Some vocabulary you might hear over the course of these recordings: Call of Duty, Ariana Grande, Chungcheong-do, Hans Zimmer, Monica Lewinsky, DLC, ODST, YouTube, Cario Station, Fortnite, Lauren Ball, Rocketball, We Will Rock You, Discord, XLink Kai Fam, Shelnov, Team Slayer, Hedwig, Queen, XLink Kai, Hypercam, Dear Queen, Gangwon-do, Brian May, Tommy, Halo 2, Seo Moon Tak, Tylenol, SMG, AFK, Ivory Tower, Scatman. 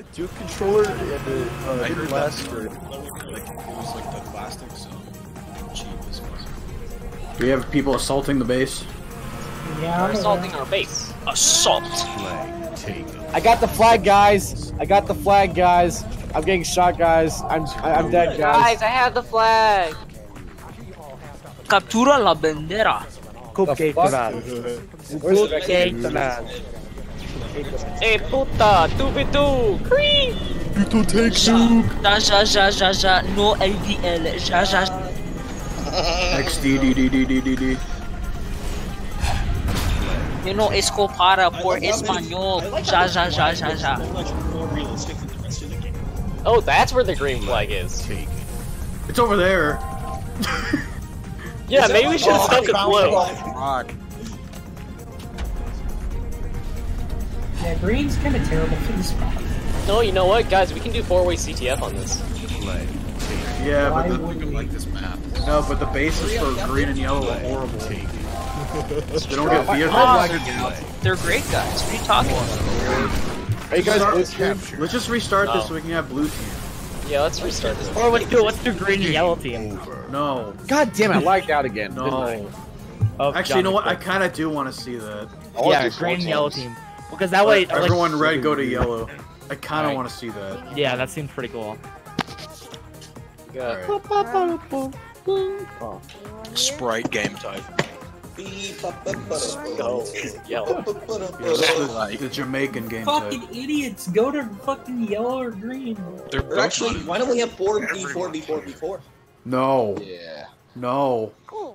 a Duke controller and a I heard last that, like, it was like the plastic, so cheap as possible. We have people assaulting the base. Yeah, we're assaulting our base. Assault. Flag take. I got the flag, guys. I got the flag, guys. I'm getting shot, guys. I'm dead, guys. Guys, I have the flag. Captura la bandera. Cupcake man. Cupcake man. Hey puta, 2v2. Cree. Puto take two. Ja. No LDL. Ja. XDDDDDD. You know, Escopara por Espanol. Ja. Oh, that's where the green flag is. It's over there. Yeah, maybe we should have stuck with blue. Yeah, green's kind of terrible for this spot. No, you know what, guys? We can do four-way CTF on this. Yeah, but the, like this map. No, but the bases for green and yellow are horrible. They don't get vehicles. They're great guys. What are you talking about? Are you guys let's just restart this so we can have blue team. Yeah, let's restart this. Or let's do green and yellow team. No. God damn it, I lagged out again. No. Actually, you know what? I kind of do want to see that. Yeah, green and yellow team. Because that way everyone red go to yellow. I kind of want to see that. Yeah, that seems pretty cool. Sprite game type. Go. Yellow. The Jamaican game. Fucking type. Idiots, go to fucking yellow or green. They're actually, why don't we have 4v4v4v4? No. Yeah. No. Cool.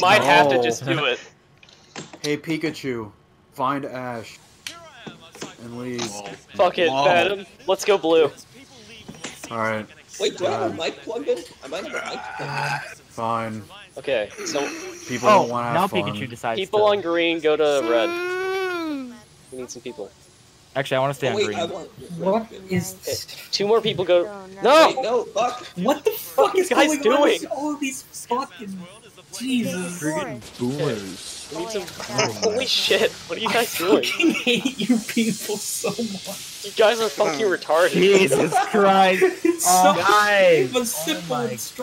Might have to just do it. Hey Pikachu, find Ash and leave. Fuck it, Adam. Let's go blue. All right. Wait, do I have a mic plugged in? I might have a mic plugged in. Fine. Okay, so people don't want to have fun. Pikachu decides people on green go to red. We need some people. Actually, I want to stay on green. What is this? Two more people go. No! Wait, no! Fuck! What the fuck is guys going doing? On all these fucking Jesus! Freaking boomers! We need some... Holy shit! What are you guys doing? I fucking hate you people so much. You guys are fucking retarded. Jesus Christ!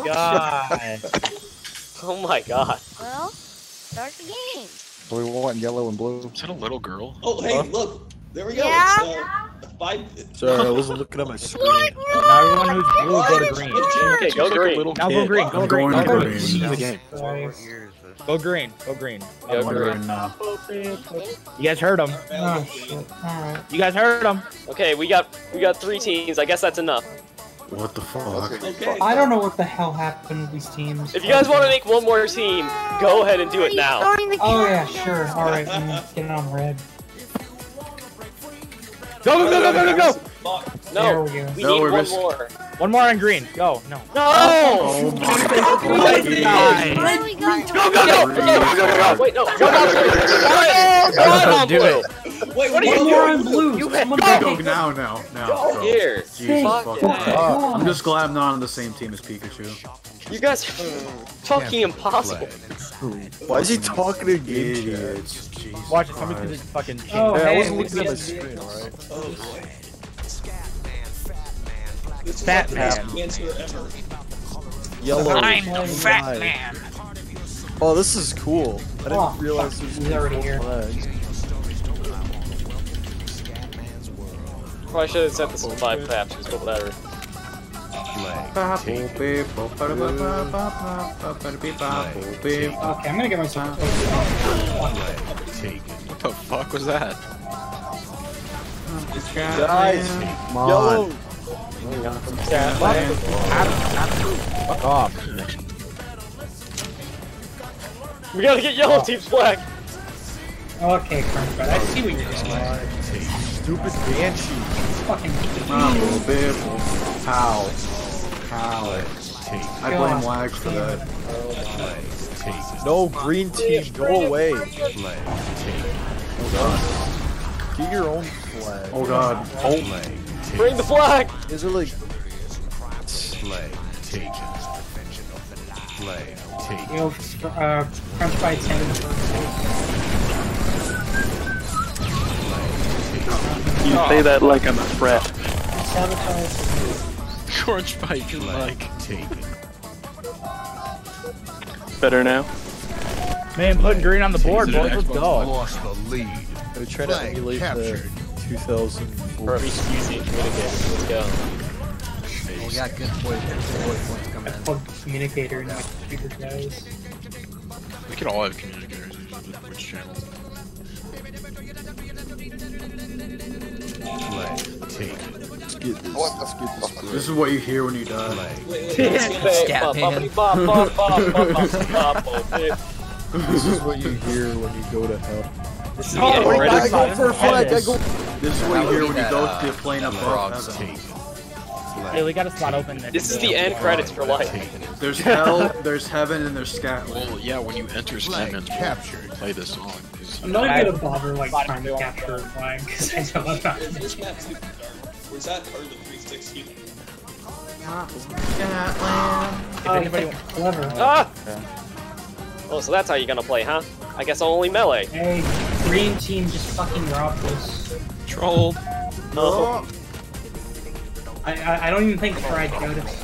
Guys! Oh my God! Oh my God. Well, start the game. Blue, white, yellow, and blue. Is that a little girl? Oh, hey, look. There we go. Yeah. Sorry, I wasn't looking at my screen. Now everyone who's blue go to green. Okay, go green. Now go green. Go green. Go green. Go green. Go green. Go green. You guys heard him. You guys heard him. Okay, we got three teams. I guess that's enough. What the fuck? Okay. I don't know what the hell happened with these teams. If you guys want to make one more team, go ahead and do it now. Oh yeah, sure. All right, let's get it on red. Go! No, we need one more. One more on green. Go. No. No! Go! Wait, no. Go! Wait, what are you doing? Blue. You have to go now. Here. Jesus fucking Christ. I'm just glad I'm not on the same team as Pikachu. You guys are fucking impossible. Why is he talking to idiots? Watch it. Somebody do this fucking shit. Yeah, I wasn't looking at my screen, alright? Oh, boy. Fat man. Yellow. I'm the fat man. Oh, this is cool. I didn't realize this was already here. Probably should have set this to 5 taps, but whatever. Okay, I'm gonna get my time. What the fuck was that? Guys, yellow. Fuck off. We gotta get yellow team's flag. Okay, Crunch, but I see what you're doing. Stupid banshee. Fucking how? How? I blame Wags for that. No, green team, go away. Oh god. Get your own flag. Oh god. Oh. Bring the flag! Is it like... Slay, take it. Slay, take it. Yo, Crunch by 10. You say that like I'm a threat. Sabotage. George Pike is like taken. Better now. Man, putting green on the board, boys. Let's go. Lost the lead. We try to emulate the 2004. Let's go. We got good points coming in. Plug communicator in my computer, guys. We can all have communicators. Which channel? This is what you hear when you die. This is what you hear when you go to hell. This is what you hear when you go to a plane up above. Hey, we got a spot open. This is the end credits for life. There's hell, there's heaven, and there's Scatland. Well, yeah, when you enter Scatland, capture, play this song. I'm not gonna bother like trying to capture a flag because I don't know about it. Which map was that part of the 360? If anybody wants clever. Ah! Oh, so that's how you're gonna play, huh? I guess I'll only melee. Hey, green team just fucking robbed us. Troll. No. I don't even think Fried noticed.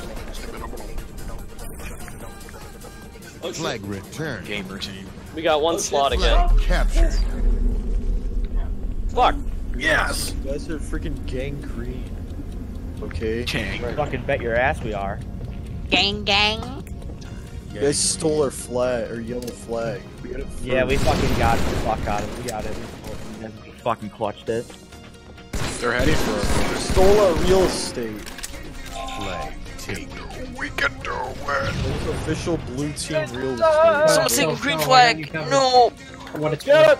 Oh, flag return. Gamer team. We got one slot again. Captured. Fuck. Yes. You guys are freaking gang green. Okay. Gang. Right. Fucking bet your ass we are. Gang gang. Yeah, they stole our flag, or yellow flag. We got it first. Yeah, we fucking got it. Fuck out of it. We got it. We fucking clutched it. They're heading for us. They stole our real estate. Flag taken. We can do it. Official blue team real estate. Someone's taking green flag. No. What it's good.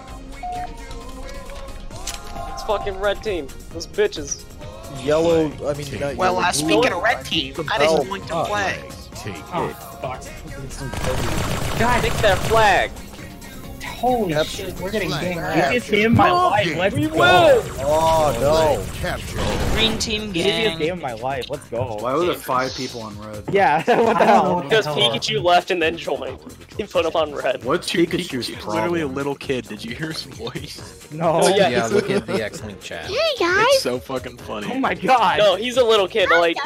It's fucking red team. Those bitches. Yellow. I mean, not well, yellow, speaking of red team, I didn't want to play. Take it. Fuck. God, take that flag! Holy shit, we're getting gang. Easiest game of my life, let's go! Oh no! Capture. Green team gang. Easiest game of my life, let's go. Why were there 5 people on red? Yeah, what the hell? Because Pikachu left and then joined. He put him on red. What's Pikachu's problem? Literally a little kid, did you hear his voice? No. Oh, yeah, look at the XLink chat. Hey guys! It's so fucking funny. Oh my god! No, he's a little kid, like...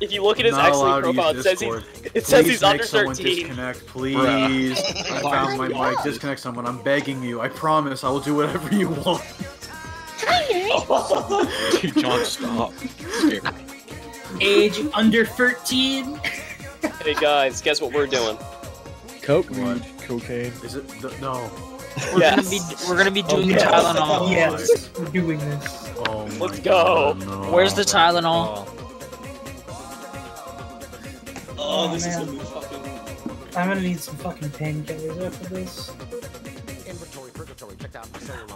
If you look at his XLink profile, it says he's under 13. Disconnect, please. I found my mic. Disconnect someone. I'm begging you. I promise. I will do whatever you want. Dude, John, stop. Age under 13. Hey guys, guess what we're doing? Coke, weed, cocaine. Is it? No. We're gonna be doing Tylenol. Yes, we're doing this. Oh my Let's go. God, no. Where's the Tylenol? Oh. Oh, this is gonna be fucking... I'm gonna need some fucking painkillers after this.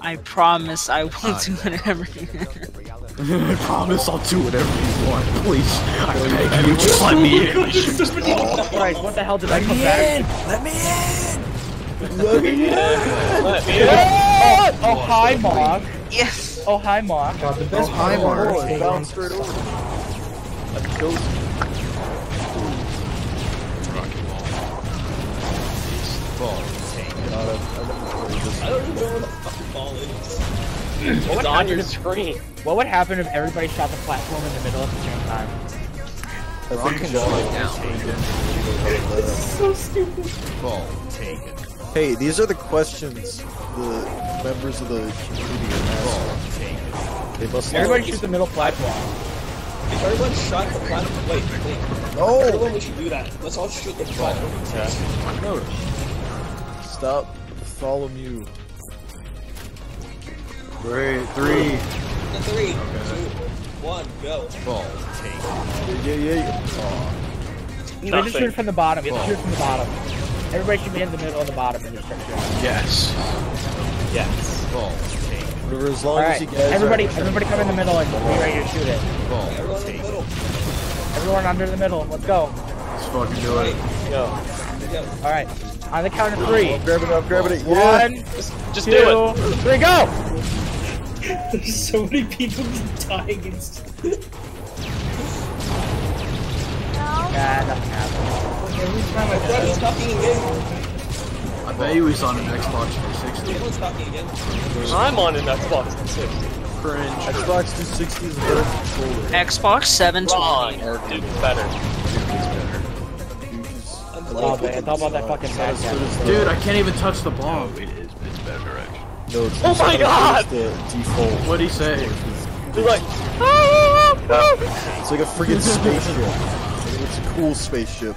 I promise I will do whatever you want. I promise I'll do whatever you want. Please, I beg you, just let me in. Oh, Christ, what the hell did I come back? Let me in! Let me in! Let me in! Oh, hi, Mog. Yes. Oh, hi, Mog. Oh, hi, Mog. It bounced straight over. That's so... Ball. I don't even know where the fucking ball is. It's on your screen. What would happen if everybody shot the platform in the middle at the same time? I think down. It's so stupid. Ball taken. Hey, these are the questions the members of the community are asking. They must everybody shoot the middle platform. If everyone shot the platform, wait. No! Everyone, we should do that. Let's all shoot the platform. Yeah. No. Stop. Follow you. Three, okay. 2, 1, go. Ball. Take. Yeah. No, just shoot from the bottom. Just shoot from the bottom. Everybody should be in the middle of the bottom and just yes. Yes. Ball. Take. Whatever, as long as you guys everybody come in the middle and be ready to shoot it. Ball. Everyone in the middle. Everyone under the middle. Let's go. Let's fucking do it. Go. All right. On the count of 3. Grab it. 1, just 2, do it. 3, go! There's so many people just dying instantly. No. God, nothing happened. Every time I thought he was talking again. I bet he was on an Xbox 360. I'm on an Xbox 360. cringe. Xbox 360 is a better controller. Xbox 720. Duke is better. Oh, man, talk about that fucking backpack. Dude, I can't even touch the bomb. No, it is. It's better, actually. No, it's oh my god! What'd he say? He's like, it's like a friggin' spaceship. It's a cool spaceship.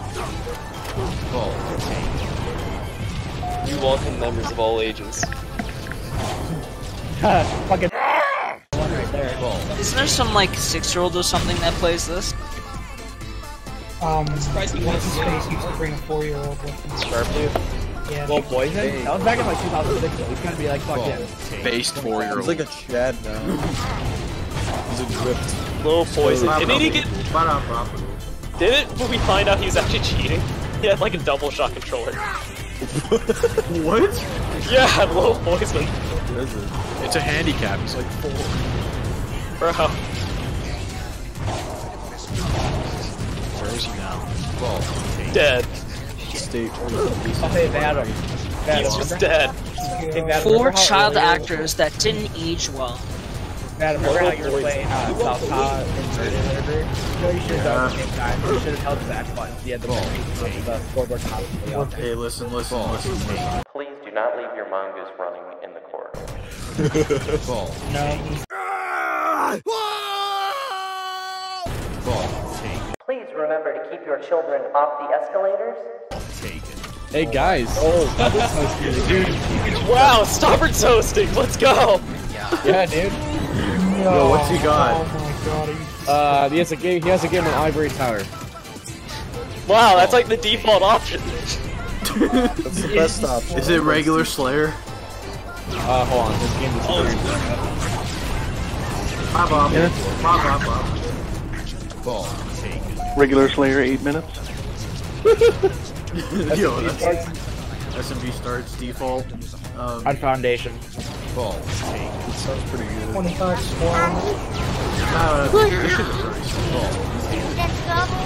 Oh. You welcome members of all ages. Fucking one right there. Isn't there some like 6-year-old or something that plays this? I'm surprised he wants to bring a 4-year-old with him. Sharpie? Yeah. Well, Boyhood? That was back in like 2006, though. He's gonna be like, fuck yeah. Based 4-year-old. He's like a Chad now. He's a dripped. Little Poison. Didn't he get... Didn't we find out he was actually cheating? He had like a double shot controller. What? Yeah, Little Poison. What is it? It's a handicap, it's like 4. Bro. Where is he now? Well, dead. Oh, hey, Adam. He's just dead. Hey, 4 child actors that didn't age well. Adam, remember how you were playing Southpaw and whatever? No, you should have done the same time. You should have held the back button. Yeah, the ball. The scoreboard top. Okay, listen. Please do not leave your mangas running in the corridor. Ball. No. Ball. Please remember to keep your children off the escalators. Hey guys. Oh, dude. Wow, Stopper's hosting. Let's go. Yeah, dude. Yo, what's he got? Oh my god. He has a game on Ivory Tower. Wow, that's like the default option. That's the best option. Is it regular Slayer? Hold on, this game is crazy. Pop up. Ball. Regular Slayer, 8 minutes. Yo, SMG starts, default. On Foundation. Ball. It sounds pretty good. 25 squad.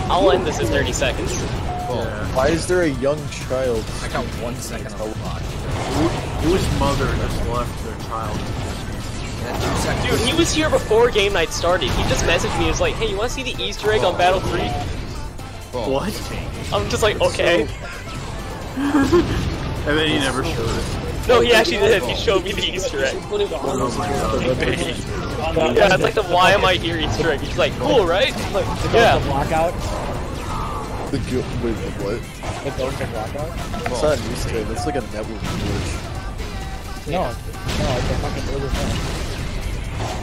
I'll end this in 30 seconds. Ball. Why is there a young child? I got 1 second on the clock. Whose mother just left their child? Dude, he was here before game night started. He just messaged me. He was like, hey, you want to see the Easter egg on Battle 3? What? I'm just like, okay. And then he never showed it. No, he actually did. He showed me the Easter egg. Yeah, it's like the why am I here Easter egg. He's like, cool, right? I'm like, yeah. Lockout. The guild. Wait, what? The Golden Lockout? It's not an Easter egg. It's like a network. No, it's a fucking older thing.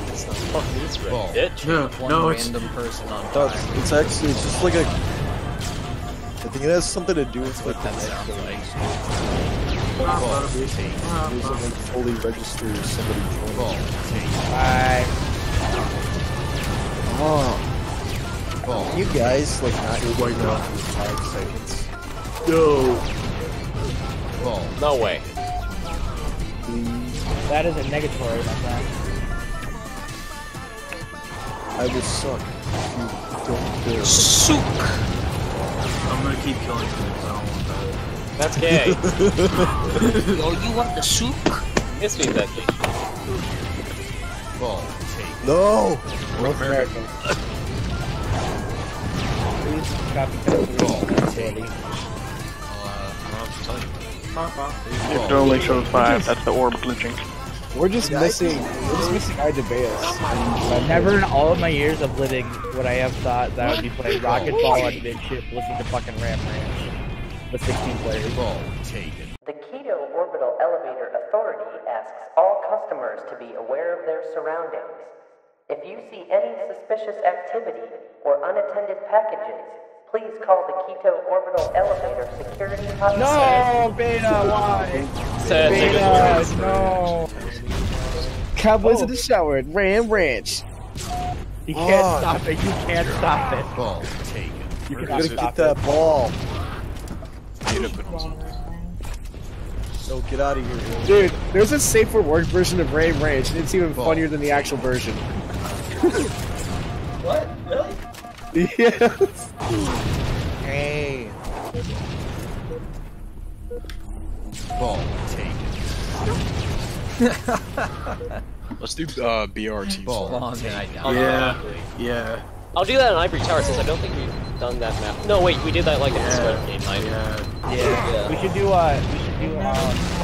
It's not fucking Easter egg, bitch. No, it's... One random person on fire. It's actually, it's just like a... I think it has something to do with like... That sounds like... It like fully registered somebody joined. Bye. Oh. Ball. You guys, like, not your way now for 5 seconds. No. Ball. No way. That is a negatory about that. I will suck if you don't do it. Sook! I'm gonna keep killing you because I don't want that. That's gay. Yo, you want the soup? Yes, we that gay. Ball. No! North American. Please copy that. I don't know what to tell you. If it only shows 5, that's the orb glitching. We're just missing Idebaeus. Never in all of my years of living would I have thought that I would be playing Rocket Ball on Midship looking to fucking Ram Ranch with 16 players. Ball taken. The Keto Orbital Elevator Authority asks all customers to be aware of their surroundings. If you see any suspicious activity or unattended packages, please call the Keto Orbital Elevator Security Hotline. No, Beta, why? Beta, no. Cowboys in the shower, Ram Ranch. You can't stop it. You can't stop it. Ball taken. You gotta get that ball. So get out of here, dude. There's a safer work version of Ram Ranch, and it's even funnier than the actual version. What? Really? Yes. Hey. Ball taken. Let's do BRT. Yeah. I'll do that on Ivory Tower since I don't think we've done that map. No, wait, we did that like in the spread game night. Yeah. We should do what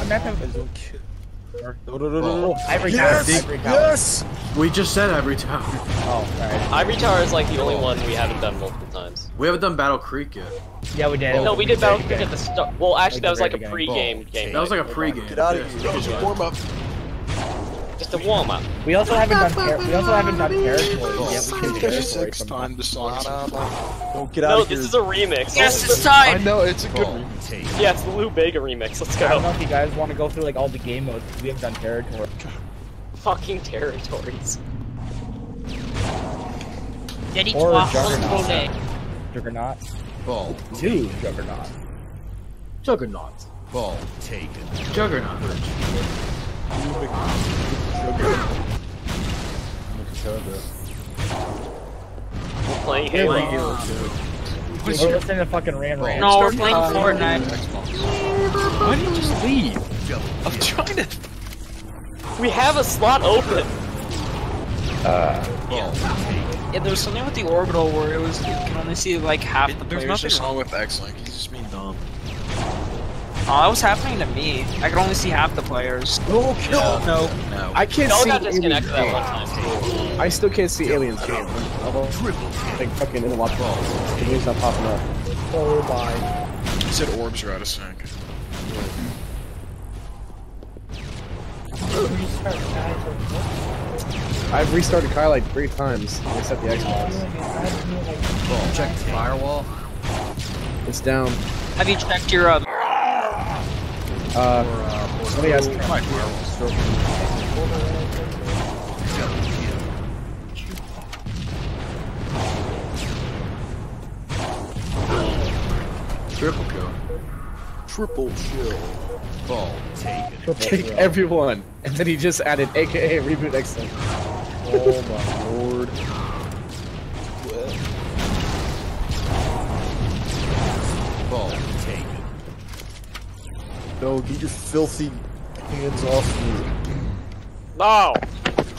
map is it? Ivory Tower. Yes! We just said Ivory Tower. Oh, alright. Ivory Tower is like the only one we haven't done multiple times. We haven't done Battle Creek yet. Yeah, we did. Oh, no, we did Battle Creek at the start. Well, actually, that was like a pre-game game. That was like a pre-game. Get out of here. Just warm up. Just a warm up. We also haven't done. We also haven't done territory yet. We should do territory sometime. Don't get out of here. No, this is a remix. Yes, it's time. I know it's a good remix. Yeah, it's the Lou Bega remix. Let's go. I don't know if you guys want to go through like all the game modes. We haven't done territory. Fucking territories. Or Juggernaut. Juggernaut. Ball. Two Juggernaut. Juggernaut. Ball taken. Juggernaut. We're playing Halo 2. We're listening to fucking Ran. No, we're playing Fortnite. Why did you just leave? I'm trying to... We have a slot open! Yeah, there was something with the orbital where it was... You can only see like half the players. There's nothing wrong with XLink. He's just being dumb. Oh, that was happening to me. I could only see half the players. Oh, kill! Yeah. No. I can't see aliens that one time. I still can't see aliens game. Like fucking in the watch ball. The game's not popping up. Oh my. He said orbs are out of sync. I've restarted Kai like 3 times, except the Xbox. Cool. Check the firewall. It's down. Have you checked your let me ask you. Triple kill. Triple kill. Ball taken. Take everyone. And then he just added AKA reboot next time. Oh my lord. Ball taken. No, get your filthy hands off me. No!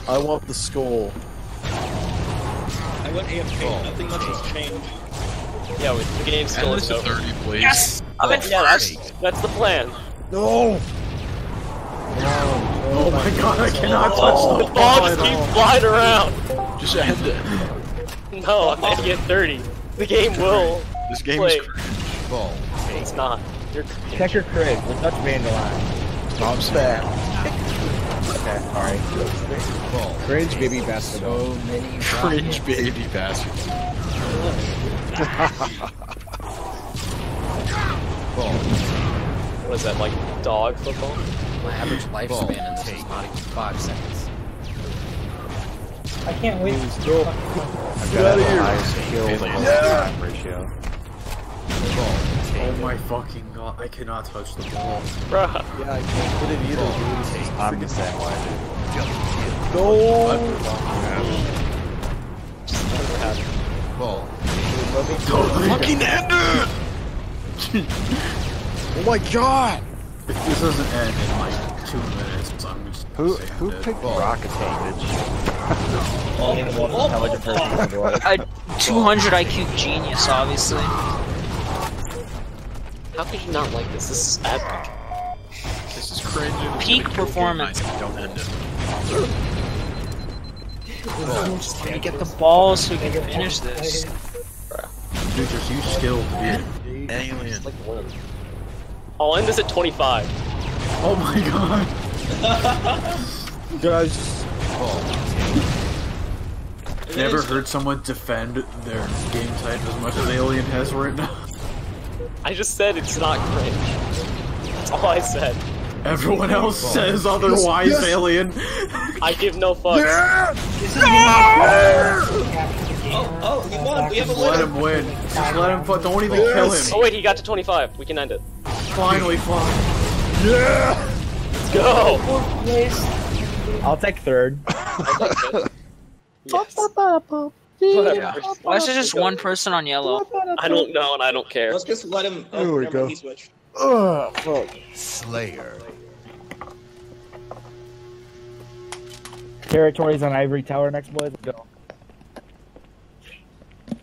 I want the skull. I went AFK, nothing much has changed. Yeah, the game's still is over. 30, please. Yes! I'm in first! That's the plan. No! No. Oh my god, I cannot touch the ball! The ball just keeps flying around! Just end it. No, I'm gonna get 30. The game will. This game is cringe. Ball. It's not. Check your crib. We're not vandalized. Bob's back. Okay, alright. Cringe baby bastard. So many cringe baby bastards. What is that, like dog football? My average lifespan in this is not even 5 seconds. I can't wait. Go. I've got a high skill yeah. ratio. Oh my fucking god, I cannot touch the ball. Bruh. Yeah, I can't put it either, dude. I'm the same way, dude. No! Just never happened. Ball. Fucking end it! Oh my god! If this doesn't end in like 2 minutes, I'm just who picked rocket damage? 200 IQ genius, obviously. How could you not like this? This is epic. This is cringe. Peak performance. Don't end it. I'm just trying to get the ball so we can finish this. Dude, just use skill to be an alien. I'll end this at 25. Oh my god. Guys. Oh. Never heard someone defend their game type as much as Alien has right now. I just said it's not cringe. That's all I said. Everyone else says otherwise, yes. Alien. I give no fucks. Yeah. No! Oh, he won. We have a win. Let him win. Just let him fuck. Don't even kill him. Oh wait, he got to 25. We can end it. Finally, fine. Yeah! Let's go! I'll take 3rd. Yes. Yeah. Why is there just one person on yellow? I don't know and I don't care. Let's just let him. There we go. Oh, fuck. Slayer. Territories on Ivory Tower next, boys. Let's go.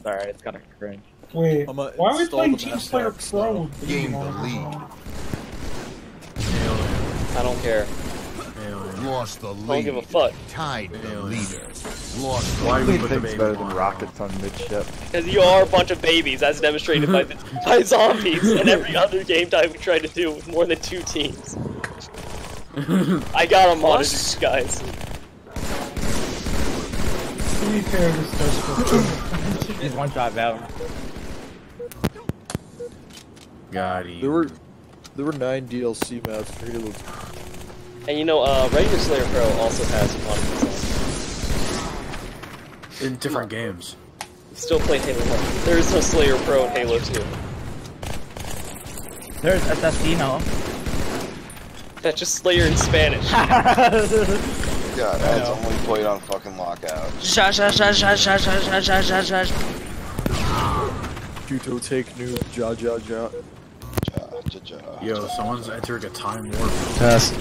Sorry, it's kind of cringe. Wait, why are we playing Teamslayer Pro? Game the lead. I don't care. Lost the lead. I don't give a fuck. Tied the leader. Lost. Why do we put the baby better than rockets on midship? Because you are a bunch of babies, as demonstrated by zombies and every other game type we tried to do with more than 2 teams. I got them on these guys. To be fair, this does work. He's one shot down. Got him. There were 9 DLC maps for Halo 2. And you know, Regular Slayer Pro also has one in different games. Still play Halo 1. There is no Slayer Pro in Halo 2. There's Assassino. That's just Slayer in Spanish. God, that's only played on fucking Lockout. Juto take noob, ja ja ja. Yo, someone's entering a time warp. Test.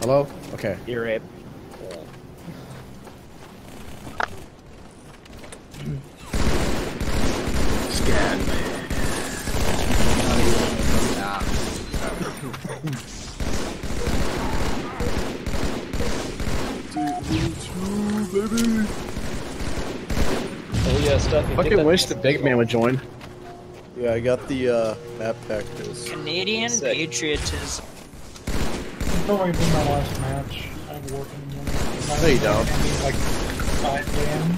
Hello? Okay. You're it. Scan man. Baby. Oh yeah, stuff. Fucking wish the big man would join. Yeah, I got the map pack. Canadian patriotism. Don't worry about my last match. I'm working on it. No, you don't. Like 5 a.m.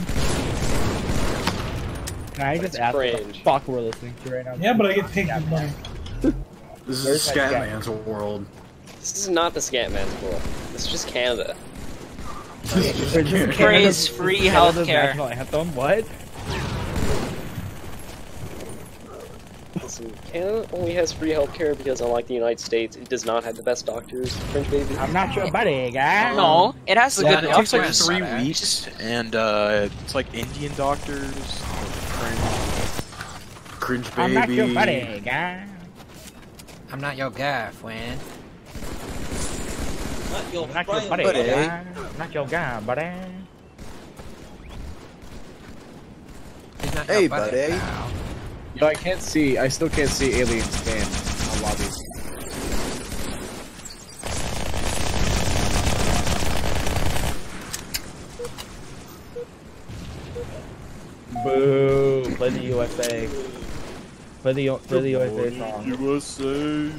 Can I just ask what the fuck we're listening to right now? Yeah, but I get pinged in mine. This is Scatman's world. This is not the Scatman's world. This is just Canada. Praise free healthcare. What? Canada only has free healthcare because, unlike the United States, it does not have the best doctors. French baby. I'm not your buddy, guy. No, it has a good. It takes like 3 weeks, and it's like Indian doctors. Cringe baby. I'm not your buddy, guy. I'm not your guy, friend. Not your buddy. Guy. I'm not your guy, buddy. Hey, buddy. Now. Yo, I can't see. I still can't see aliens spam on lobbies. Boo! Play the USA. Play the USA song. USA.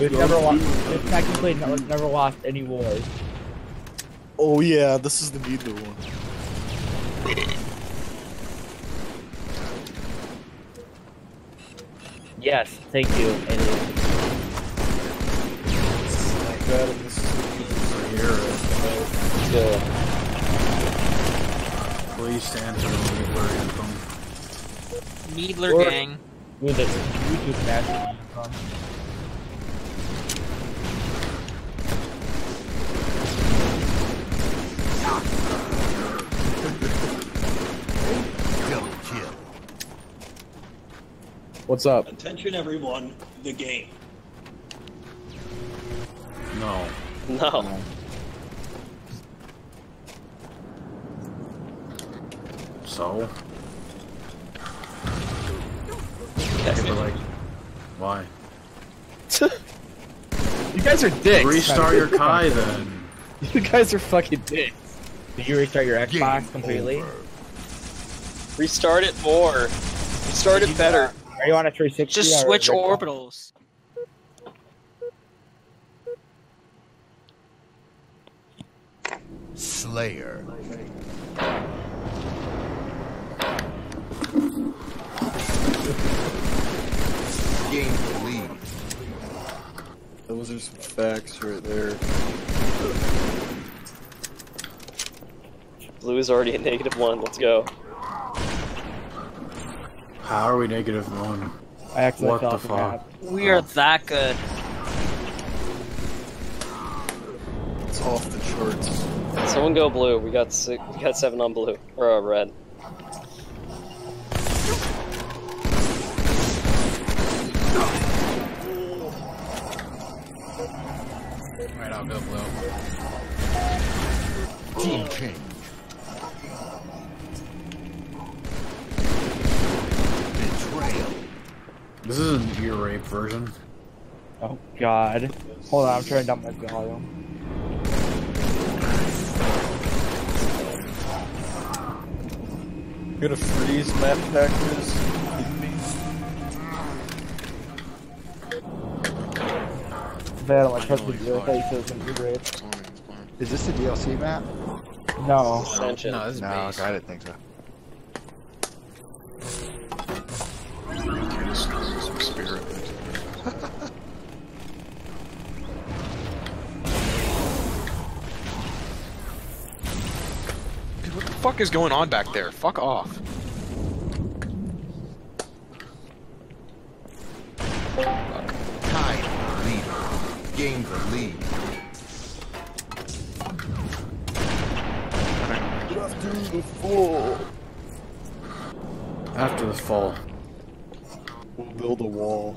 We've technically never lost any wars. Oh yeah, this is the needle one. Yes, thank you. Please stand for the Needler anthem. Needler gang. With a YouTube match. What's up? Attention everyone, the game. No. No. So? They were like, why? You guys are dicks. Restart your Kai then. You guys are fucking dicks. Did you restart your Xbox completely? Restart it more. Restart it better. Are you on a 360? Just switch orbitals. Slayer. Game the lead. Those are some facts right there. Blue is already at -1. Let's go. How are we -1? I actually what the fuck? We are that good. It's off the charts. Someone go blue. We got 6. We got 7 on blue or red. All right, I'll go blue. Team change. Betrayal. This is an ear rape version. Oh god. Hold on, I'm turning down my volume. You're gonna freeze map packages? Bad on my custom deal faces and E-rape. Is this the DLC map? No. No, this is base. I didn't think so. What the fuck is going on back there? Fuck off. Fuck. Tied leader. Gain the lead. After the fall. After the fall. We'll build a wall.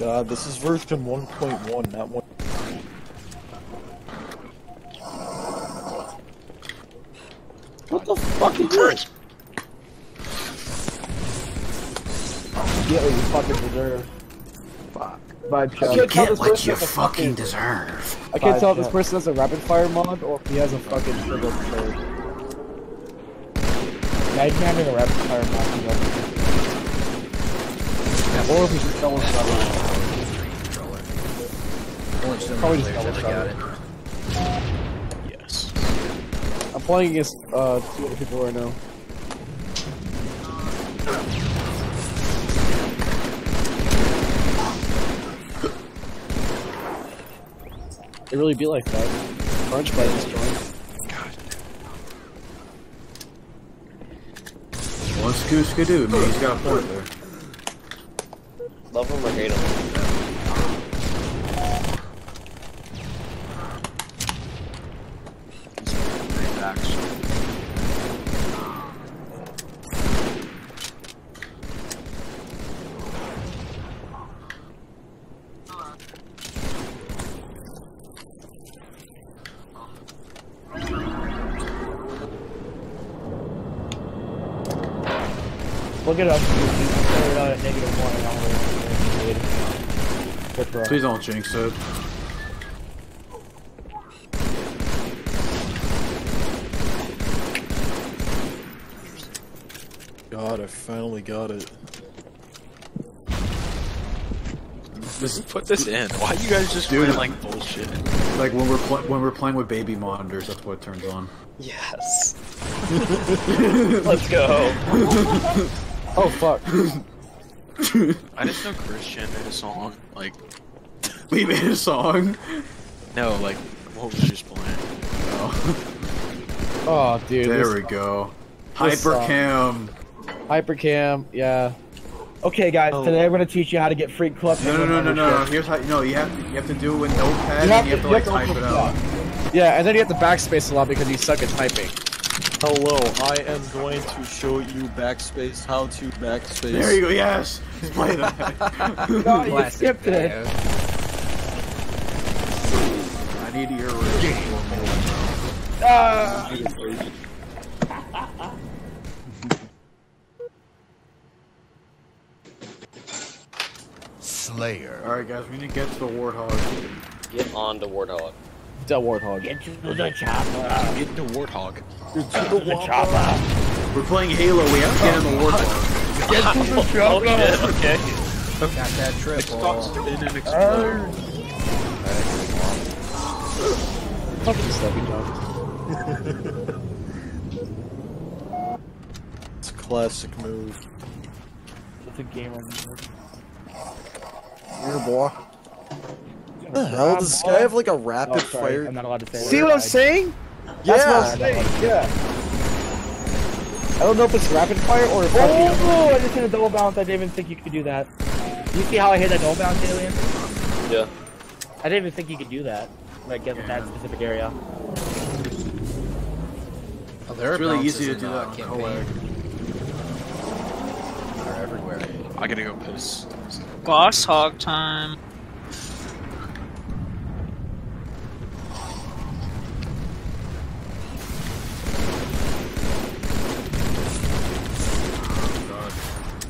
God, this is version 1.1, not 1. What the fucking curse? Get what you fucking deserve. Fuck. You get what you fucking deserve. I can't tell if this person has a rapid fire mod or if he has a fucking trigger code. Yeah, I can have a rapid fire mod. Yeah, or if he's just double shot. Probably just double shot it. Yes. I'm playing against 2 other people right now. It really be like that. Crunch by this joint. God. One skidoo, man. He's got a point there. Love him or hate him. Look it up. It out at -1 and please don't jinx it. God, I finally got it. Put this in. Why are you guys just doing like bullshit? Like when we're playing with baby monitors, that's what it turns on. Yes. Let's go. Oh fuck. I just know Christian made a song, like... We made a song? No, like, what was just playing? Oh, oh dude. There we go. Hypercam. Hypercam, yeah. Okay guys, today I'm gonna teach you how to get free clips. No, here's how, you have to do it with notepad and you have to type it out. Yeah, and then you have to backspace a lot because you suck at typing. Hello, I am going to show you backspace, how to backspace. There you go, yes! Play that. No, you skipped it. I need your game. Slayer. Alright guys, we need to get to the Warthog. Get on the Warthog. That Warthog. Get to the chopper. Get the Warthog. Get to the chopper. We're playing Halo. We have to get in the Warthog. Get to the chopper. Okay. Got that triple. Fucking stepping up. Classic move. That's a gamer move. Here, boy. What the hell? Does this guy have like a rapid fire? I'm not allowed to say. See what I'm saying? Yeah. That's what I'm saying. Yeah. I don't know if it's rapid fire or. Oh, I just hit a double bounce. I didn't even think you could do that. You see how I hit that double bounce, Alien? Yeah. I didn't even think you could do that. Like, get in that specific area. Oh, it's really easy to do that campaign. They're everywhere. I gotta go piss. Boss hog time.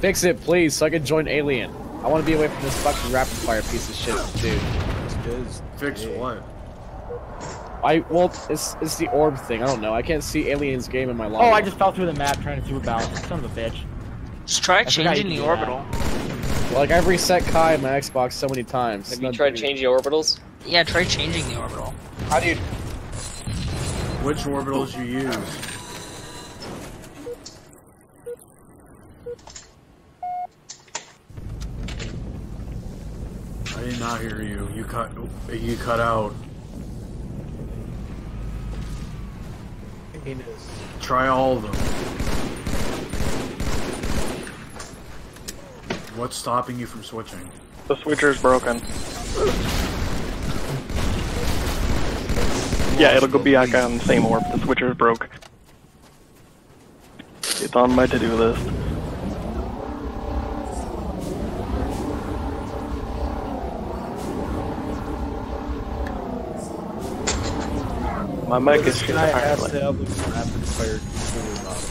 Fix it, please, so I can join Alien. I want to be away from this fucking rapid fire piece of shit, dude. Fix what? Well, it's the orb thing. I don't know. I can't see Alien's game in my life. Oh, I just fell through the map trying to super balance. Son of a bitch. Just try changing the orbital. Well, like, I've reset Kai on my Xbox so many times. Have you tried changing orbitals? Yeah, try changing the orbital. How do you... Which orbitals you use? I did not hear you. You cut out. Try all of them. What's stopping you from switching? The switcher's broken. Yeah, it'll go be back on the same orb. The switcher's broke. It's on my to-do list. My mic is shit. I have to have rapid fire control model.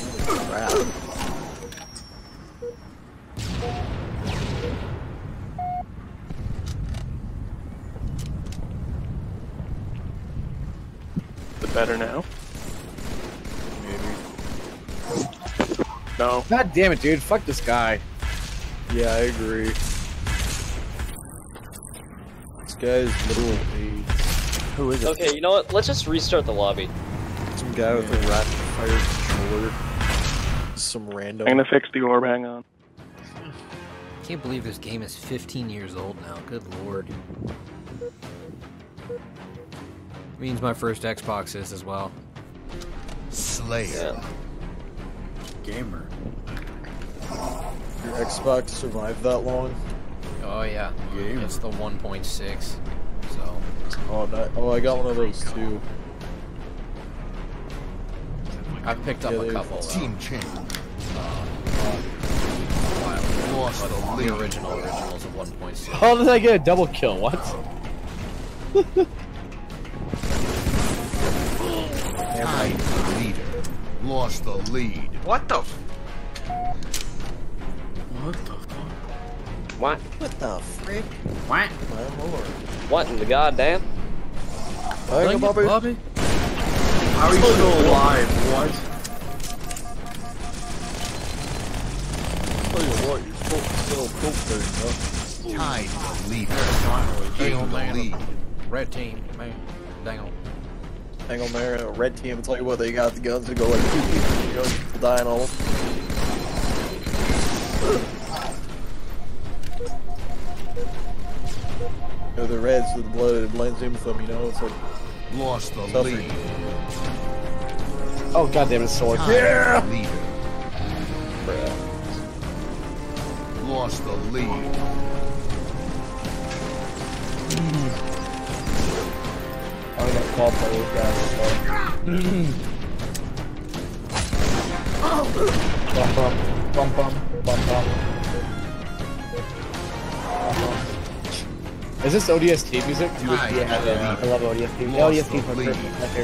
Is it better now? Maybe. No. God damn it, dude. Fuck this guy. Yeah, I agree. This guy's literal AIDS. Who is it? Okay, you know what? Let's just restart the lobby. Some guy with a rapid fire controller. Some random. I'm gonna fix the orb, hang on. I can't believe this game is 15 years old now. Good lord. Means my first Xbox is as well. Slayer. Yeah. Gamer. Your Xbox survived that long? Oh, yeah. Gamer. It's the 1.6. So. Oh, that, oh, I got one of those too. I picked up a couple. Team change. I lost the original originals of 1.6. How did I get a double kill? What? Every leader lost the lead. What the? What the? What? What the frick? What? My lord. What in the goddamn? Thank you, Bobby. How are you still alive? What? Tell you what, you're still cool there, you know? Tied the leader. Hang on, man. Red team, man. Dang on. Hang on, man. Red team, tell you what, they got the guns to go like two people dying all. You know, the reds with the blood, it blends in with them, you know? It's like... Lost the lead. Oh, goddamn it, sword. Yeah! Bruh. Lost the lead. I'm gonna call for those guys. Bum, bum, bum, bum, bum. Is this ODST music? Yeah, I love ODST. ODST for perfect.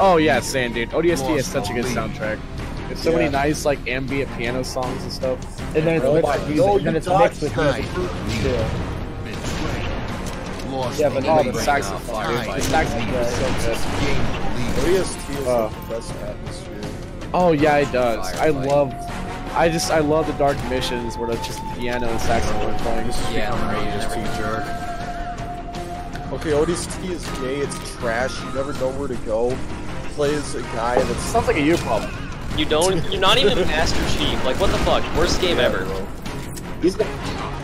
Oh yeah, same dude. ODST is such a good soundtrack. There's so many nice like ambient piano songs and stuff. And then it's mixed with music. Then it's mixed with music. Yeah, but all the saxophone. The saxophone is so good. ODST is the best atmosphere. Oh yeah, it does. I love the dark missions where it's just piano and saxophone playing. Yeah, ODST jerk. Okay, ODST is gay, it's trash, you never know where to go. Plays a guy that sounds like a you problem. You don't. You're not even Master Chief. Like, what the fuck? Worst game ever.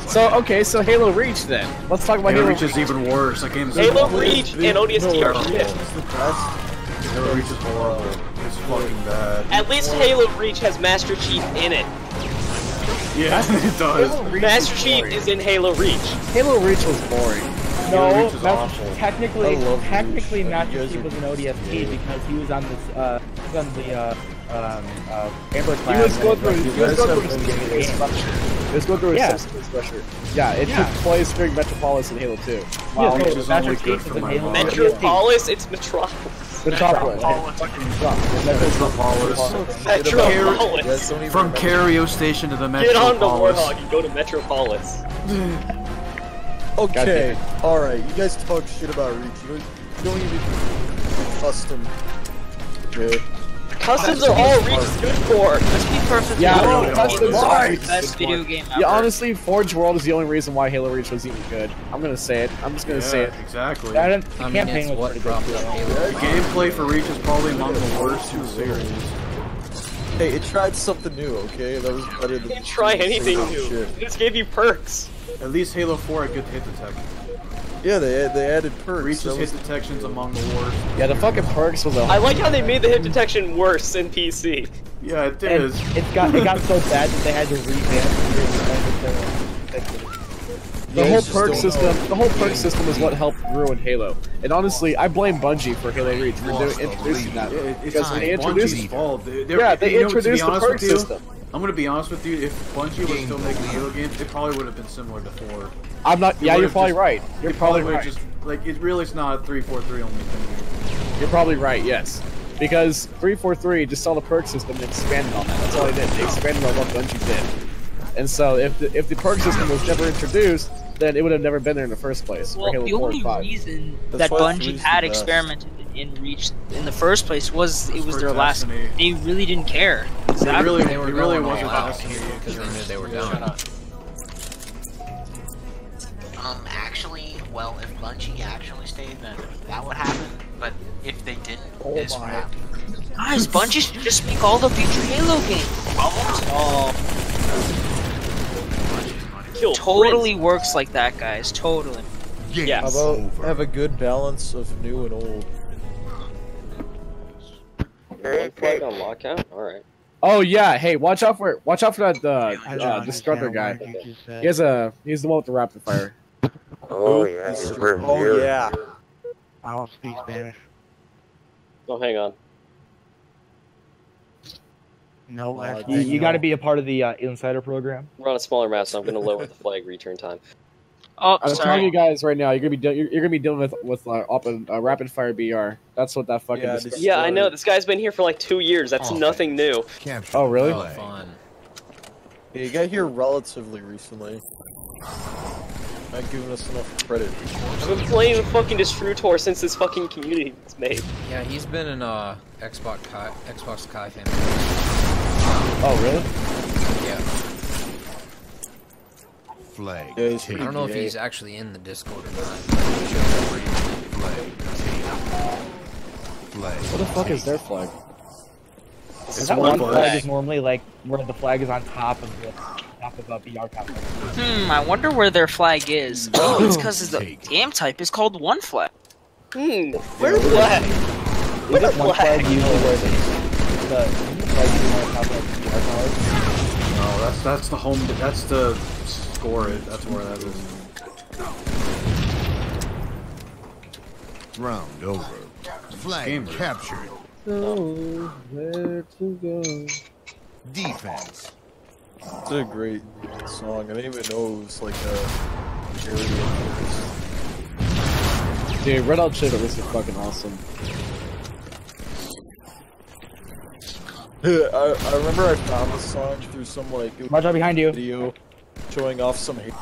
So okay, so Halo Reach then. Let's talk about Halo Reach. Is even worse. That game's Halo Reach and ODST are shit. Halo Reach is horrible. It's fucking bad. At least Halo Reach has Master Chief in it. Yeah, it does. Master Chief is in Halo Reach. Halo Reach was boring. No, technically Master Chief was an ODST because he was on this Amber class. He was going through his structure. Let's go through his pressure. Yeah, it took place during Metropolis and Halo 2. Wow, which is only good for my mom. Metropolis? It's Metropolis. Metropolis. Metropolis. Metropolis. From Cario Station to the Metropolis. Get on the Warthog and go to Metropolis. Okay, alright, you guys talk shit about Reach. You don't even custom. Dude. Customs are all Reach is good for. Let's be perfect. Yeah, customs are the best video game ever. Yeah, honestly, Forge World is the only reason why Halo Reach was even good. I'm gonna say it. I'm just gonna say it. Exactly. The campaign was pretty good. The gameplay for Reach is probably one of the worst two series. Hey, it tried something new, okay? That was better than. You can't try anything new. It just gave you perks. At least Halo 4 had good hit detection. Yeah, they added perks. Reach's hit detection's among the worst. Yeah, the fucking perks was. I like how they made the hit detection worse in PC. Yeah, it did. It got so bad that they had to revamp the whole perk system. The whole perk system is what helped ruin Halo. And honestly, I blame Bungie for Halo Reach for introducing that. Because when they introduced the perk system. I'm gonna be honest with you. If Bungie was still making Halo games, it probably would have been similar to 4. I'm not. Yeah, you're probably right. You're probably right. Just like it really is not a 3-4-3 only thing. You're probably right. Yes, because 3-4-3 just saw the perk system and expanded on that. That's all they did. They expanded on what Bungie did. And so if the perk system was never introduced, then it would have never been there in the first place. Well, the only reason that Bungie had experimented in Reach in the first place was it was their last. They really didn't care. They really wasn't fascinated because they were down. Actually, well, if Bungie actually stayed, then that would happen, but if they didn't, this would happen. Guys, Bungie should just make all the future Halo games! Oh. Totally works like that, guys, totally. Yes. How about have a good balance of new and old? Playing on Lockout? Alright. Oh yeah, hey, watch out for that, the Struther guy. He's the one with the rapid fire. Oh yeah. Oh yeah. I don't speak Spanish. Oh, hang on. No, you got to be a part of the insider program. We're on a smaller map, so I'm going to lower the flag return time. Oh, I'm telling you guys right now, you're going to be dealing with rapid fire BR. That's what that fucking is. Yeah, I know. This guy's been here for like 2 years. That's nothing new. Oh, really? Oh, fun. Yeah, you got here relatively recently. Not giving us enough credit. I've been playing with fucking Destructor since this fucking community was made. Yeah, he's been an Xbox Kai fan. Oh really? Yeah. Flag. I don't know if he's actually in the Discord or not. Flag. What the fuck is their flag? Is that one flag is normally like where the flag is on top of the BR captain. I wonder where their flag is. Oh, it's because the game type is called one flag. Where's flag? Where's the flag? You know where the flag on top of the BR tower? No, that's the home. That's the score. That's where that is. Round over. Flag captured. So where to go? Defense. It's a great song. I didn't even know it was like a charity. Dude, Red Hot Chili Peppers is fucking awesome. I remember I found this song through some like video showing off some hate.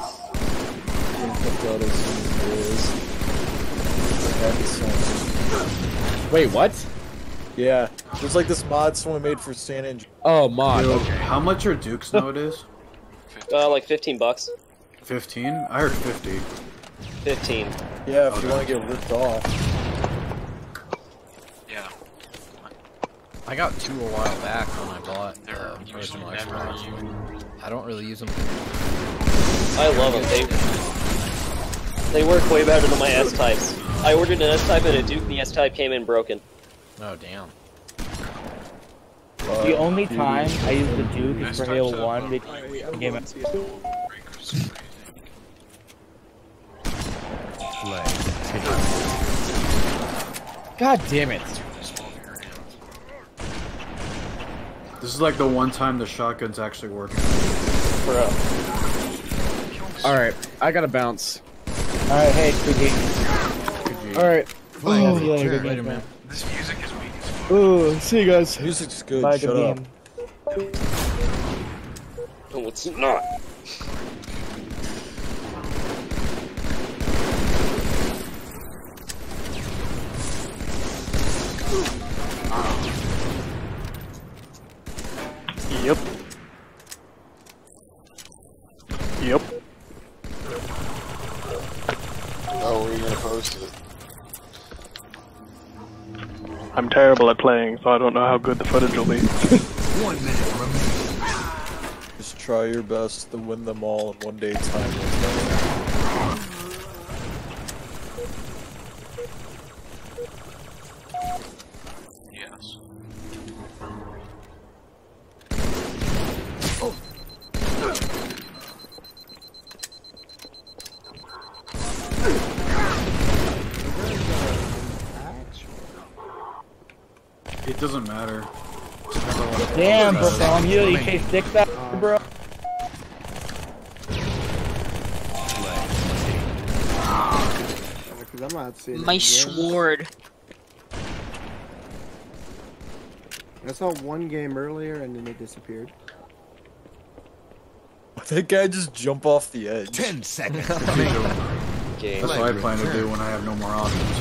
Wait, what? Yeah, there's like this mod someone made for San Andreas. Oh, mod. Dude, okay. How much are Duke's nowadays? Like $15. 15? I heard 50. 15. Yeah, if you want to get ripped off. Yeah. I got two a while back when I bought original Xbox. I don't really use them. I love them. They work way better than my S-Types. I ordered an S-Type and a Duke, and the S-Type came in broken. Oh, damn. The only time I used the Duke is for Halo 1. They gave it. God damn it. This is like the one time the shotgun's actually working. Bro. Alright, I gotta bounce. Alright, hey, Cookie. Alright. Oh, yeah, good later, man. This music is weak as fuck. Ooh, see you guys. Music's good, bye, shut up. No, it's not. Yep. Yep. Oh, we're gonna post it. I'm terrible at playing, so I don't know how good the footage will be. 1 minute remaining. Just try your best to win them all in one day's time. Yes. It doesn't matter. Damn, bro, I'm healing. You can't stick that, bro. My sword. I saw one game earlier and then it disappeared. That guy just jump off the edge. 10 seconds. That's what I plan to do when I have no more options.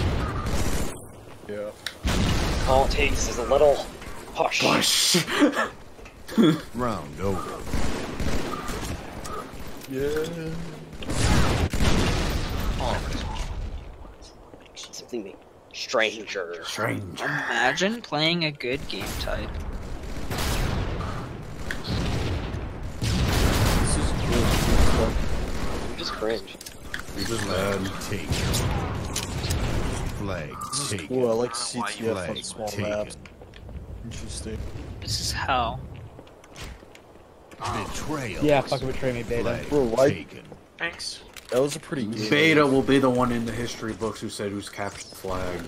Yeah. All it takes is a little push. Push. Round over. Yeah. Oh. Something stranger. Stranger. Imagine playing a good game type. This is cool. I'm just cringe. Flag taken. Ooh, I like CTF on small maps. Interesting. This is how. Betrayal. Yeah, fucking betray me, Beta. Bro, why? Thanks. That was a pretty good. Beta will be the one in the history books who said who's captured the flag.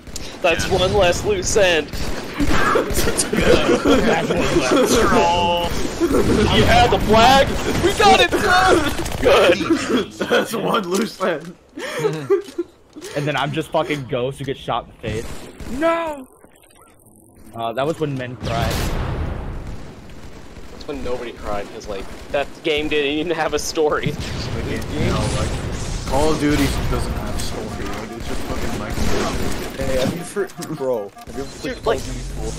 That's one less loose end. That's one less troll. You had the flag? We got it done! Good. That's one loose end. And then I'm just fucking Ghost who gets shot in the face. No! That was when men cried. That's when nobody cried, because, like, that game didn't even have a story. You know, like, Call of Duty doesn't have a story. Like, it's just fucking Microsoft. Hey, I mean, for. Bro, have you ever played Call of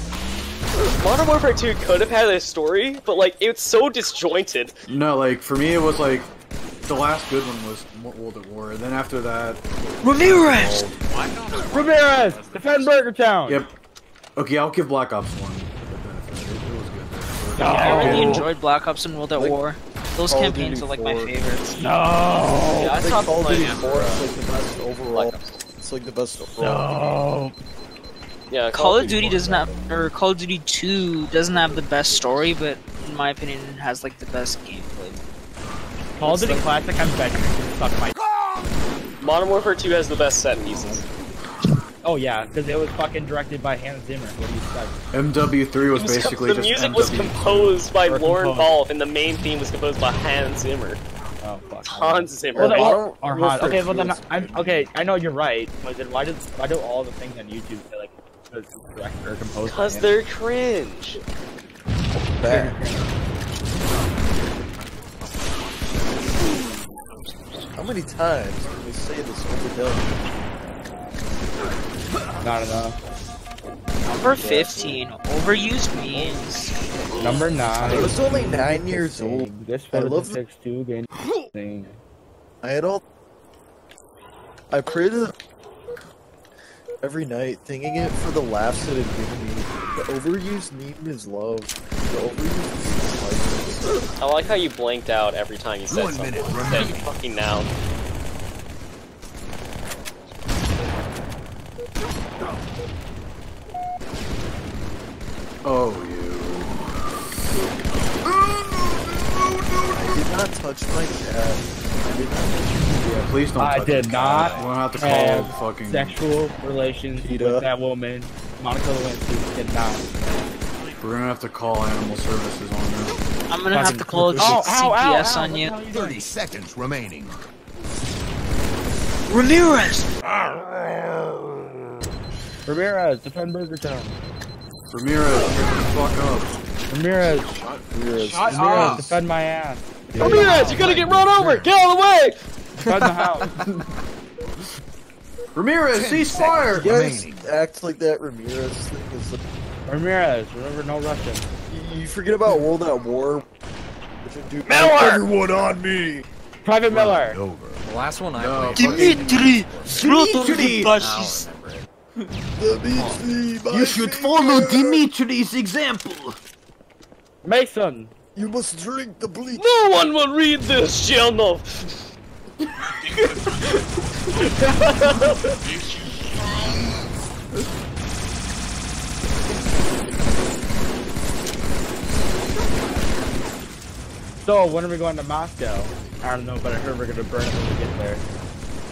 Duty 4? Modern Warfare 2 could have had a story, but, like, it's so disjointed. No, like, for me, it was like. The last good one was World at War, and then after that... Ramirez! Ramirez! Defend Burger Town! Yep. Okay, I'll give Black Ops 1. It was good. No. I really enjoyed Black Ops and World at War. Those campaigns are like my favorites. No! Yeah, I saw Call of Duty 4 is like the best overall. It's like the best overall. No! Yeah, Call of Duty doesn't have... Or Call of Duty 2 doesn't have the best story, but in my opinion, it has like the best gameplay. Call of Duty Classic, I'm begging you to suck my Modern Warfare 2 has the best set pieces. Oh yeah, because it was fucking directed by Hans Zimmer. What do you expect? MW3 was basically just MW3. The music was composed by Lauren Ball, and the main theme was composed by Hans Zimmer. Oh fuck. Hans Zimmer. Well, okay, well then, okay, I know you're right, but then why do all the things on YouTube say like directed or composed? Because they're cringe. How many times can we say this over done? Not enough. Number 15, overused memes. Number 9. I was only 9 years old. This was the 6-2 game thing. I had all... I prayed every night, thinking it for the laughs that it had given me. The overused meme is love. The overused meme is love. I like how you blanked out every time you said something. That you fucking noun. Oh, you. I did not touch my cat. I did not. Yeah, please don't. I did not. We'll have to call fucking sexual relations with that woman. Monica Lewinsky did not. We're gonna have to call animal services on you. I'm gonna have to call CPS on you. 30 seconds remaining. Ramirez! Ramirez, defend Burger Town. Ramirez, shut the fuck up. Ramirez. Ramirez, defend my ass. Yeah. Ramirez, you're gonna get run over! Get out of the way! Defend the house. Ramirez, cease fire! Yes. Act like that Ramirez thing is like... Ramirez, remember no Russian. You forget about World at War. Miller! Everyone on me! Private Miller! Over. The last one I played... Dimitri! Dimitri! Dimitri! You should follow Dimitri's example! Mason! You must drink the bleach! No one will read this, Shelnov! So, when are we going to Moscow? I don't know, but I heard we're gonna burn it when we get there.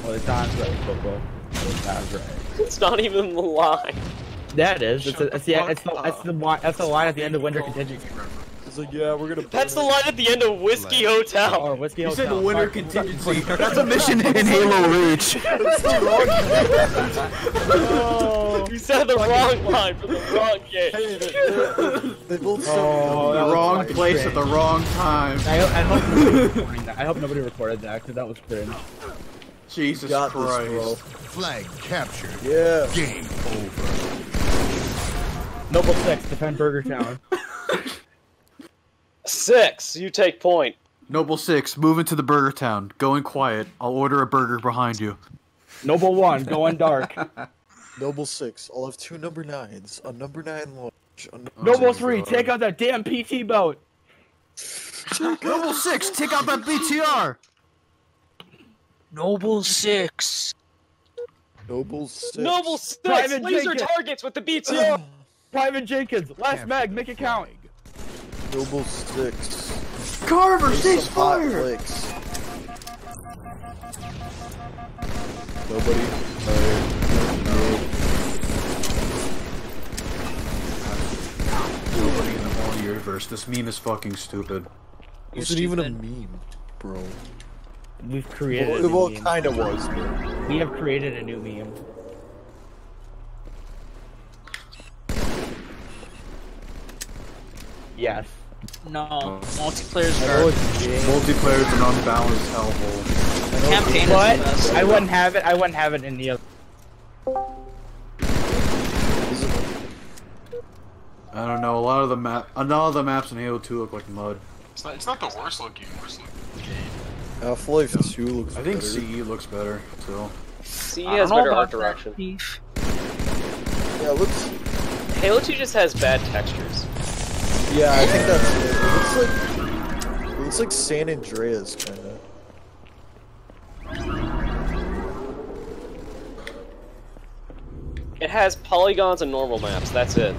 Well, it sounds right, Coco. It sounds right. It's not even the line. Yeah, it is. That's the line at the end of Winter Contingency. It's like, yeah, we're gonna. That's the line at the end of Whiskey Hotel. Oh, Whiskey Hotel. You said Winter Contingency. That's a mission in Halo Reach. That's the wrong oh, you said the wrong line for the wrong game. They both said the wrong place at the wrong time. I hope nobody recorded that because that was cringe. Jesus Christ. Flag captured. Yeah. Game over. Noble 6, defend Burger Town. 6, you take point. Noble 6, move into the Burger Town. Go in quiet. I'll order a burger behind you. Noble 1, go in dark. Noble 6, I'll have 2 number 9s. A number 9 launch. Noble 3, take out that damn PT boat. Noble 6, take out that BTR. Noble 6. Noble 6. Noble 6, Private laser Jenkins. Targets with the BTR. Private Jenkins, last mag, make it count. Noble 6. Carver, cease fire! Nobody. Nobody in the whole universe. This meme is fucking stupid. Is it even a meme, bro? We've created. Well, a new meme. Kind of was. Bro. We have created a new meme. Yes. No, multiplayer's garbage. Multiplayer's an unbalanced hellhole. The campaign is the best. I wouldn't have it in the other. I don't know, a lot of the maps in Halo 2 look like mud. It's not the worst looking game. Half-Life 2 looks better. I think CE looks better, so. CE has better art direction. Yeah, looks... Halo 2 just has bad textures. Yeah, I think that's it. It looks like San Andreas, kinda. It has polygons and normal maps, that's it.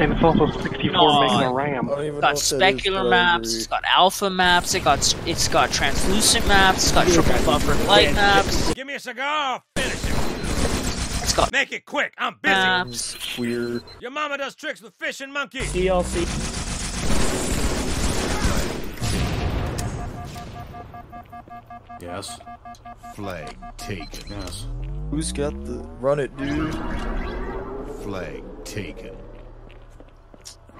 And it's also 64 megs of RAM. It's got specular maps, it's got alpha maps, it's got translucent maps, it's got triple buffered light maps. Give me a cigar! Finish it! It's got- Make it quick, I'm busy! Maps. Weird. Your mama does tricks with fish and monkeys. DLC. Yes. Flag taken. Yes. Who's got the run it, dude? Flag taken.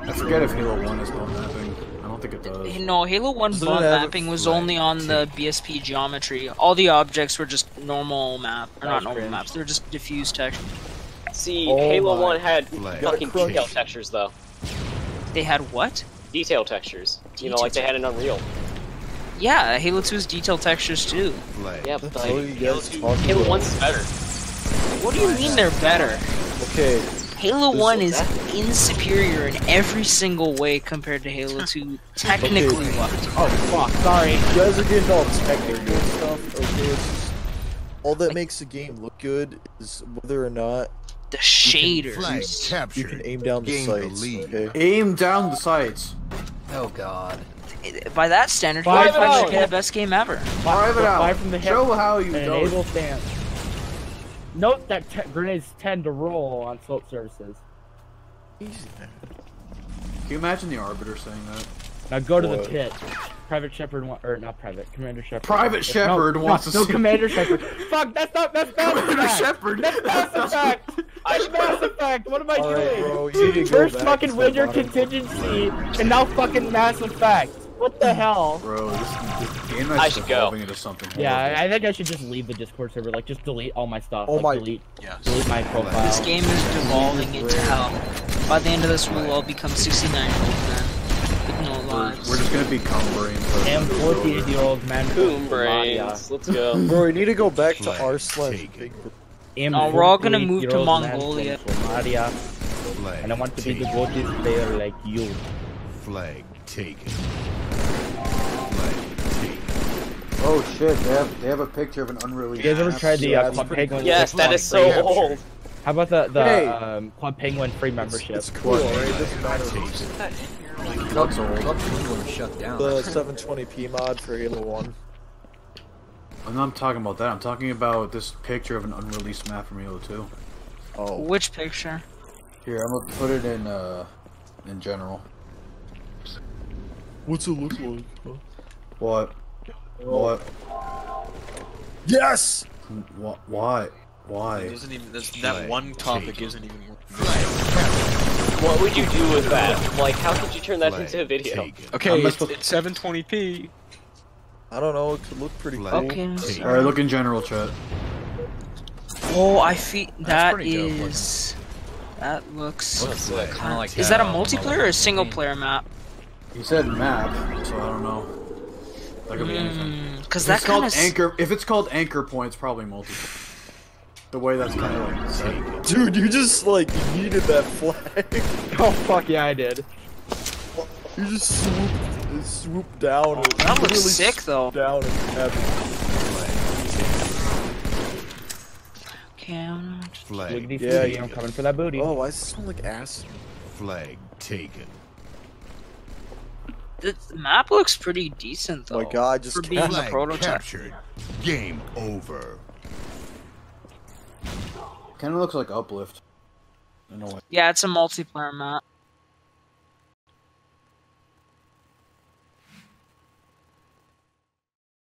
I forget if Halo 1 is on mapping. I don't think it does. No, Halo 1 bomb mapping was only on the BSP geometry. All the objects were just normal map, or not normal maps. They were just diffuse texture. See, Halo 1 had fucking detail textures, though. They had what? Detail textures. You know, like they had in Unreal. Yeah, Halo 2's detail textures, too. Yeah, but Halo 1's better. What do you mean they're better? Okay. Halo 1 is superior in every single way compared to Halo 2, technically. Oh, fuck, sorry. You guys are getting all expected and stuff. Okay, just, all that makes the game look good is whether or not the shaders. You can aim down the sights. Okay? Aim down the sights. Oh, God. By that standard, Halo 5 should get the best game ever. Drive it out. From the hip. Show how you know. Note that grenades tend to roll on slope surfaces. Easy. Can you imagine the Arbiter saying that? Now go to the pit. Private Shepard wants, or not Private, Commander Shepard. Private Shepard wants to see. No, Commander Shepard. Fuck, that's not Commander Shepard. That's Mass Effect. That's Mass Effect. What am I doing? Bro, first fucking win your contingency, and now fucking Mass Effect. What the hell? Bro, this game is evolving into something. Yeah, I think I should just leave the Discord server. Like, just delete all my stuff. Oh my. Delete my profile. This game is devolving into hell. By the end of this, we'll all become 69-year-old men. We're just gonna be cumbering. Damn, 48-year-old man. Cumbering. Let's go. Bro, we need to go back to R/. No, we're all gonna move to Mongolia. And I want to be the devoted player like you. Flag taken. Oh shit, they have a picture of an unreleased. You guys ever tried the Club Penguin? Yes, that is so old. How about the Club Penguin free membership? It's cool, right? Shut down. The 720p mod for Halo 1. I'm not talking about that. I'm talking about this picture of an unreleased map from Halo 2. Oh. Which picture? Here, I'm gonna put it in general. What's it look like? Huh? What? Yes. What? Why? It isn't even that one topic isn't even right. What would you do with that? Like, how could you turn that into a video? Okay, it's 720p. I don't know, it could look pretty cool. Okay. Alright, look in general, chat. Oh, I feel that is... That looks... Kinda like is that a multiplayer or a single player map? You said map, so I don't know. That could be anything. Because that kind of... If it's called Anchor Point, it's probably multiplayer. The way that's kind of like set. Dude, you just like yeeted that flag. Oh fuck yeah, I did. You just swooped down. Oh, that looks sick though. Down okay, I'm not just flag. Yeah, I'm coming for that booty. Oh, I smell like ass. Flag taken. The map looks pretty decent though. Oh my god, just for being the prototype. Captured. Game over. Kind of looks like Uplift. In a way. Yeah, it's a multiplayer map.